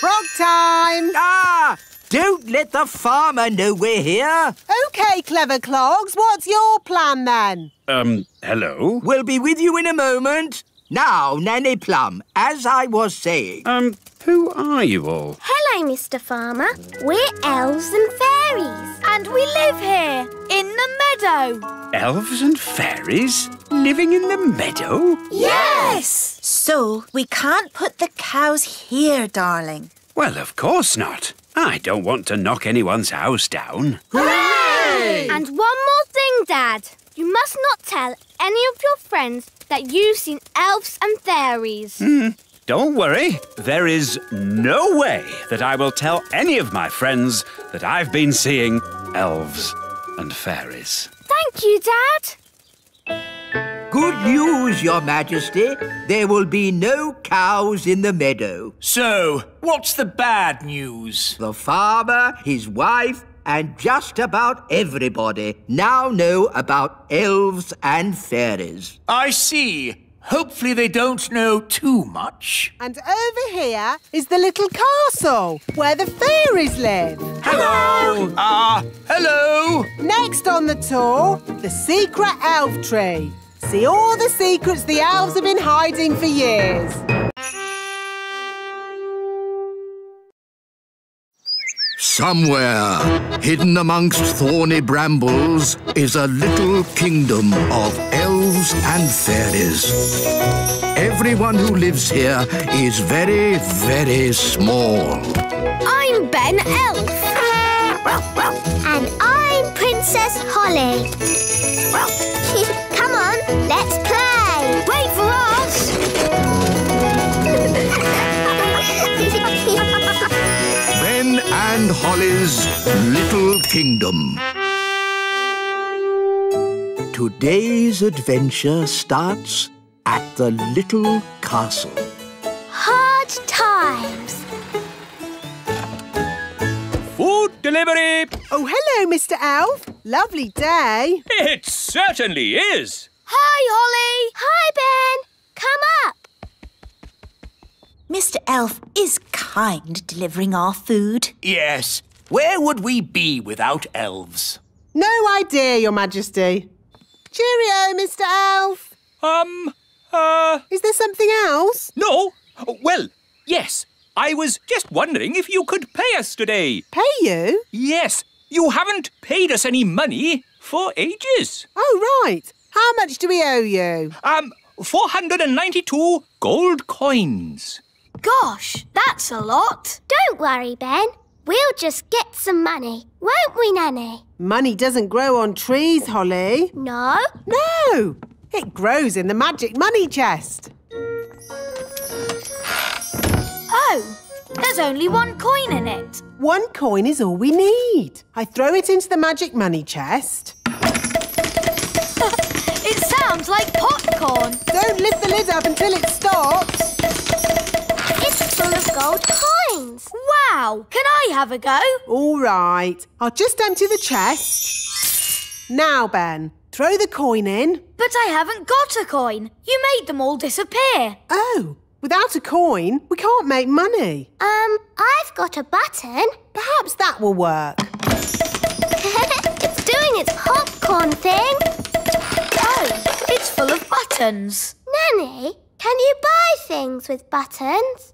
Frog time. Ah, don't let the farmer know we're here. OK, clever clogs, what's your plan then? Um, hello? We'll be with you in a moment. Now, Nanny Plum, as I was saying... Um, who are you all? Hello, Mister Farmer. We're elves and fairies. And we live here, in the meadow. Elves and fairies? Living in the meadow? Yes! So, we can't put the cows here, darling. Well, of course not. I don't want to knock anyone's house down. Hooray! And one more thing, Dad. You must not tell any of your friends that you've seen elves and fairies. Mm, don't worry. There is no way that I will tell any of my friends that I've been seeing elves and fairies. Thank you, Dad. Good news, Your Majesty. There will be no cows in the meadow. So, what's the bad news? The farmer, his wife, and just about everybody now know about elves and fairies. I see. Hopefully they don't know too much. And over here is the little castle where the fairies live. Hello! Ah, uh, hello! Next on the tour, the secret elf tree. See all the secrets the elves have been hiding for years. Somewhere, hidden amongst thorny brambles, is a little kingdom of elves and fairies. Everyone who lives here is very, very small. I'm Ben Elf. And I'm Princess Holly. Come on, let's play. Wait for us. Ben and Holly's Little Kingdom. Today's adventure starts at the little castle. Hard times. Food delivery. Oh, hello, Mister Elf. Lovely day. It certainly is. Hi, Holly. Hi, Ben. Come up. Mister Elf is kind, delivering our food. Yes. Where would we be without elves? No idea, Your Majesty. Cheerio, Mister Elf. Um, uh... Is there something else? No. Well, yes. I was just wondering if you could pay us today. Pay you? Yes. You haven't paid us any money for ages. Oh, right. How much do we owe you? Um, four hundred and ninety-two gold coins. Gosh, that's a lot. Don't worry, Ben. We'll just get some money, won't we, Nanny? Money doesn't grow on trees, Holly. No? No. It grows in the magic money chest. Oh, there's only one coin in it. One coin is all we need. I throw it into the magic money chest. It sounds like popcorn. Don't lift the lid up until it stops. It's full of gold coins. Wow, can I have a go? All right, I'll just empty the chest. Now, Ben, throw the coin in. But I haven't got a coin. You made them all disappear. Oh, without a coin, we can't make money. Um, I've got a button. Perhaps that will work. It's doing its popcorn thing. Oh, it's full of buttons. Nanny, can you buy things with buttons?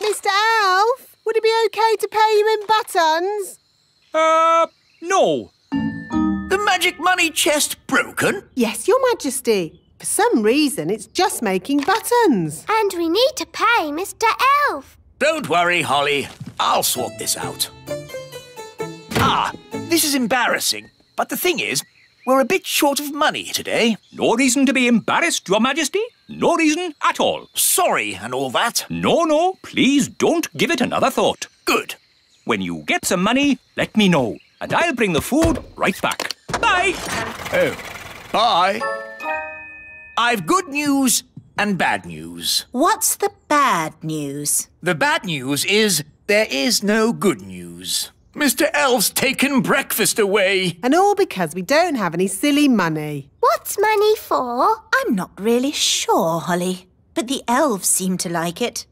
Mister Elf, would it be OK to pay you in buttons? Uh, no. The magic money chest broken? Yes, Your Majesty. For some reason, it's just making buttons. And we need to pay Mister Elf. Don't worry, Holly. I'll sort this out. Ah, this is embarrassing. But the thing is, we're a bit short of money today. No reason to be embarrassed, Your Majesty. No reason at all. Sorry and all that. No, no, please don't give it another thought. Good. When you get some money, let me know, and I'll bring the food right back. Bye. Oh, bye. I've good news and bad news. What's the bad news? The bad news is there is no good news. Mister Elf's taken breakfast away. And all because we don't have any silly money. What's money for? I'm not really sure, Holly. But the elves seem to like it.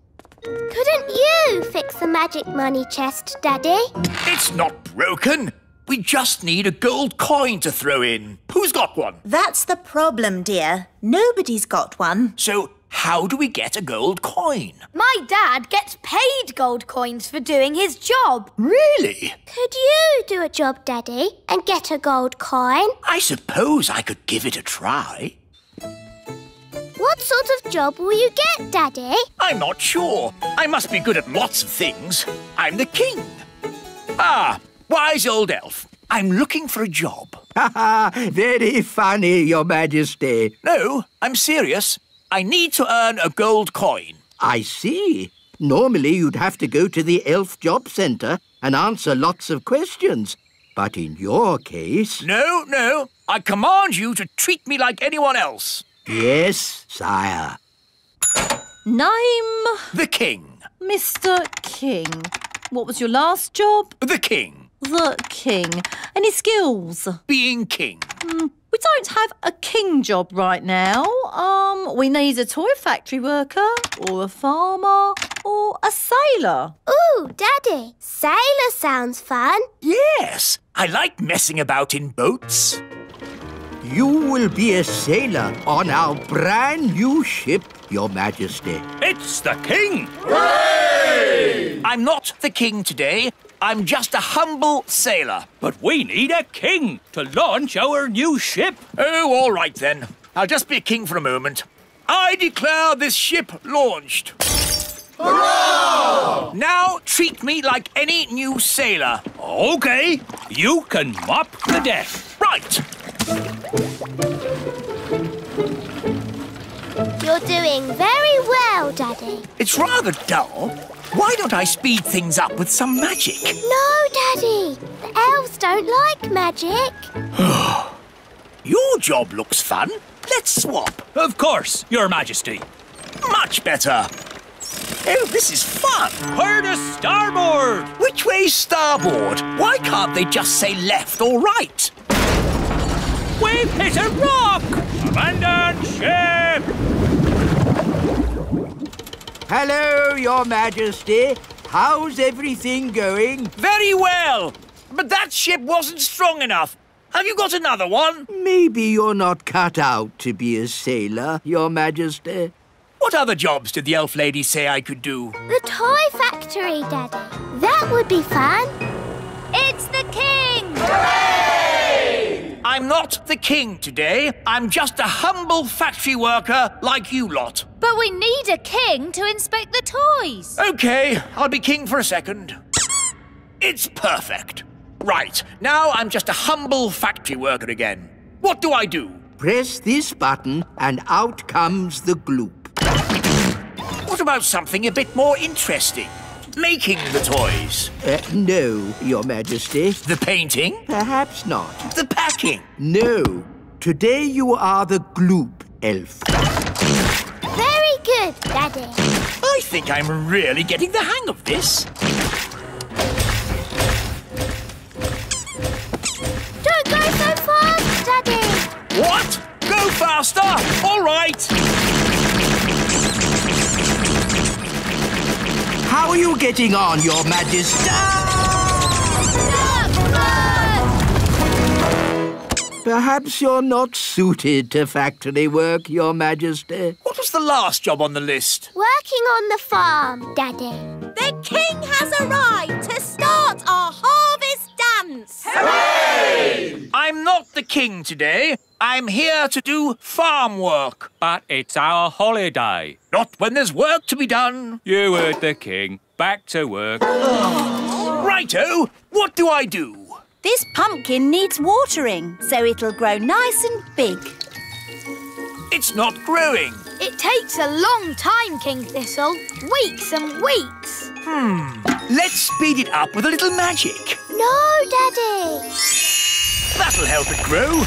Couldn't you fix the magic money chest, Daddy? It's not broken. We just need a gold coin to throw in. Who's got one? That's the problem, dear. Nobody's got one. So how do we get a gold coin? My dad gets paid gold coins for doing his job. Really? Could you do a job, Daddy, and get a gold coin? I suppose I could give it a try. What sort of job will you get, Daddy? I'm not sure. I must be good at lots of things. I'm the king. Ah, wise old elf. I'm looking for a job. Ha ha! Very funny, Your Majesty. No, I'm serious. I need to earn a gold coin. I see. Normally you'd have to go to the Elf Job Centre and answer lots of questions. But in your case... No, no. I command you to treat me like anyone else. Yes, sire. Name? The King. Mister King. What was your last job? The King. The King. Any skills? Being king. Mm. We don't have a king job right now. Um, we need a toy factory worker or a farmer or a sailor. Ooh, Daddy, sailor sounds fun. Yes, I like messing about in boats. You will be a sailor on our brand new ship, Your Majesty. It's the King! Hooray! I'm not the king today. I'm just a humble sailor. But we need a king to launch our new ship. Oh, all right then. I'll just be a king for a moment. I declare this ship launched. Hurrah! Now treat me like any new sailor. OK, you can mop the deck. Right. You're doing very well, Daddy. It's rather dull. Why don't I speed things up with some magic? No, Daddy. The elves don't like magic. Your job looks fun. Let's swap. Of course, Your Majesty. Much better. Oh, this is fun. Hard to starboard. Which way's starboard? Why can't they just say left or right? We've hit a rock. Abandon ship. Hello, Your Majesty. How's everything going? Very well. But that ship wasn't strong enough. Have you got another one? Maybe you're not cut out to be a sailor, Your Majesty. What other jobs did the elf lady say I could do? The toy factory, Daddy. That would be fun. It's the king! Hooray! I'm not the king today. I'm just a humble factory worker like you lot. But we need a king to inspect the toys. Okay, I'll be king for a second. It's perfect. Right, now I'm just a humble factory worker again. What do I do? Press this button and out comes the gloop. What about something a bit more interesting? Making the toys. Uh, no, Your Majesty. The painting? Perhaps not. The packing? No. Today you are the gloop elf. Very good, Daddy. I think I'm really getting the hang of this. Don't go so fast, Daddy. What? Go faster! All right. How are you getting on, Your Majesty? Perhaps you're not suited to factory work, Your Majesty. What was the last job on the list? Working on the farm, Daddy. The king has arrived to start our harvest dance. Hooray! I'm not the king today. I'm here to do farm work. But it's our holiday. Not when there's work to be done. You heard the king. Back to work. Oh. Righto, what do I do? This pumpkin needs watering, so it'll grow nice and big. It's not growing. It takes a long time, King Thistle. Weeks and weeks. Hmm. Let's speed it up with a little magic. No, Daddy. That'll help it grow.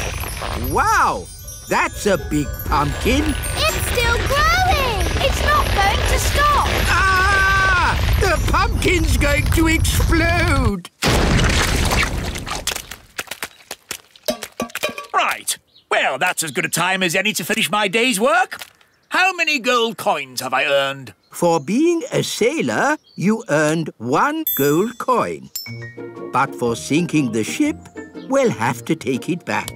Wow! That's a big pumpkin. It's still growing. It's not going to stop. Ah! The pumpkin's going to explode. Right. Well, that's as good a time as any to finish my day's work. How many gold coins have I earned? For being a sailor, you earned one gold coin. But for sinking the ship, we'll have to take it back.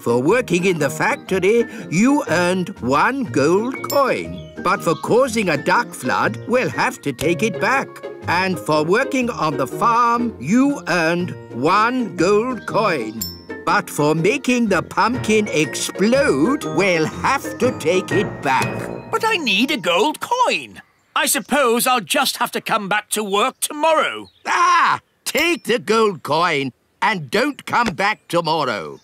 For working in the factory, you earned one gold coin. But for causing a duck flood, we'll have to take it back. And for working on the farm, you earned one gold coin. But for making the pumpkin explode, we'll have to take it back. But I need a gold coin. I suppose I'll just have to come back to work tomorrow. Ah! Take the gold coin and don't come back tomorrow.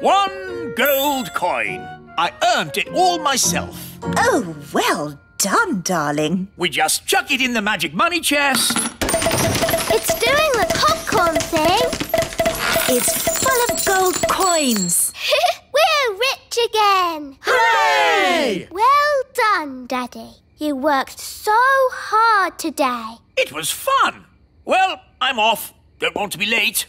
One gold coin. I earned it all myself. Oh, well done, darling. We just chuck it in the magic money chest. It's doing the popcorn thing. It's full of gold coins. We're rich again. Hooray! Well done, Daddy. You worked so hard today. It was fun. Well, I'm off. Don't want to be late.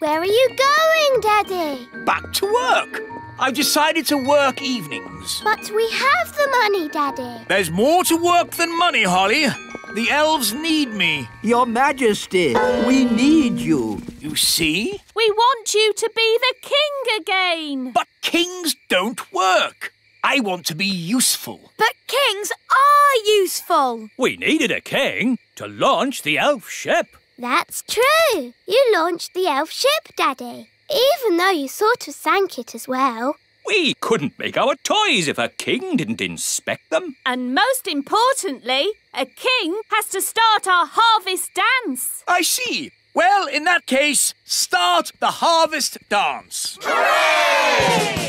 Where are you going, Daddy? Back to work. I've decided to work evenings. But we have the money, Daddy. There's more to work than money, Holly. The elves need me. Your Majesty, we need you. You see? We want you to be the king again. But kings don't work. I want to be useful. But kings are useful. We needed a king to launch the elf ship. That's true. You launched the elf ship, Daddy, even though you sort of sank it as well. We couldn't make our toys if a king didn't inspect them. And most importantly, a king has to start our harvest dance. I see. Well, in that case, start the harvest dance. Hooray!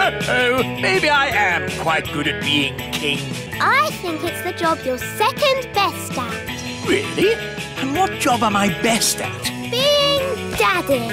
Uh-oh, maybe I am quite good at being king. I think it's the job you're second best at. Really? And what job am I best at? Being Daddy.